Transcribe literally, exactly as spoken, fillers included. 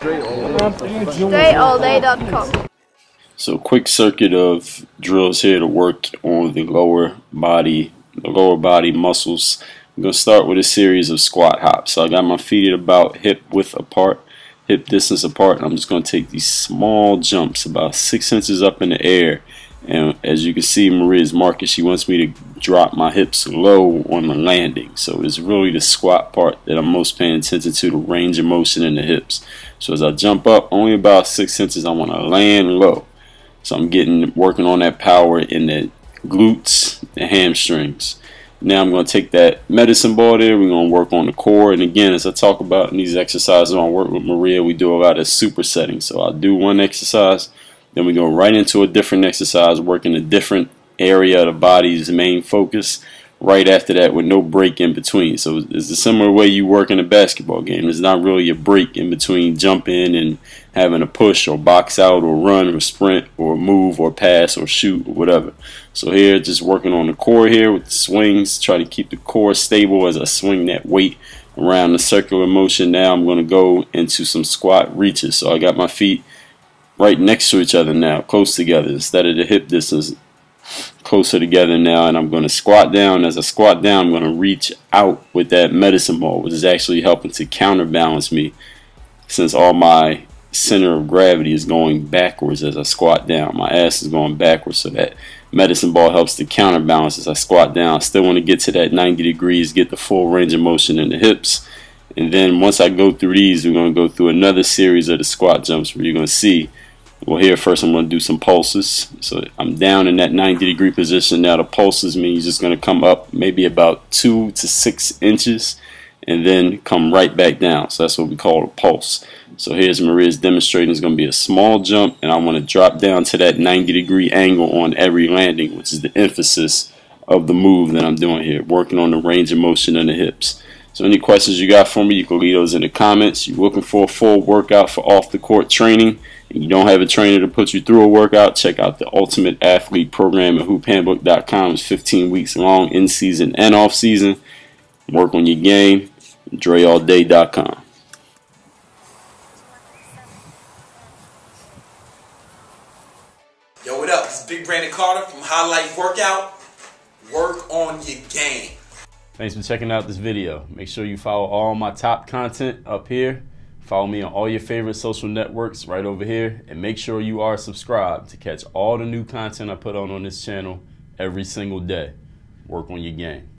Dre All Day dot com. So quick circuit of drills here to work on the lower body, the lower body muscles. I'm going to start with a series of squat hops. So I got my feet at about hip width apart, hip distance apart, and I'm just going to take these small jumps about six inches up in the air. And as you can see, Maria's marking, she wants me to drop my hips low on the landing. So it's really the squat part that I'm most paying attention to, the range of motion in the hips. So as I jump up, only about six inches, I want to land low. So I'm getting, working on that power in the glutes and hamstrings. Now I'm going to take that medicine ball there. We're going to work on the core. And again, as I talk about in these exercises, when I work with Maria, we do a lot of supersetting. So I'll do one exercise. Then we go right into a different exercise, working a different area of the body's main focus right after that with no break in between. So it's a similar way you work in a basketball game. It's not really a break in between jumping and having a push or box out or run or sprint or move or pass or shoot or whatever. So here, just working on the core here with the swings, try to keep the core stable as I swing that weight around the circular motion. Now I'm going to go into some squat reaches. So I got my feet right next to each other now, close together, instead of the hip distance, closer together now. And I'm going to squat down. As I squat down, I'm going to reach out with that medicine ball, which is actually helping to counterbalance me, since all my center of gravity is going backwards as I squat down. My ass is going backwards, so that medicine ball helps to counterbalance as I squat down. I still want to get to that ninety degrees, get the full range of motion in the hips. And then once I go through these, we're going to go through another series of the squat jumps where you're going to see. Well, here first I'm going to do some pulses. So I'm down in that ninety degree position. Now the pulses mean you're just going to come up maybe about two to six inches and then come right back down. So that's what we call a pulse. So here's Maria's demonstrating. It's going to be a small jump, and I want to drop down to that ninety degree angle on every landing, which is the emphasis of the move that I'm doing here, working on the range of motion in the hips. So any questions you got for me, you can leave those in the comments. You're looking for a full workout for off-the-court training, and you don't have a trainer to put you through a workout, check out the Ultimate Athlete Program at hoop handbook dot com. It's fifteen weeks long, in season and off season. Work on your game. Dre All Day dot com. Yo, what up? It's Big Brandon Carter from High Life Workout. Work on your game. Thanks for checking out this video. Make sure you follow all my top content up here. Follow me on all your favorite social networks right over here. And make sure you are subscribed to catch all the new content I put on on this channel every single day. Work on your game.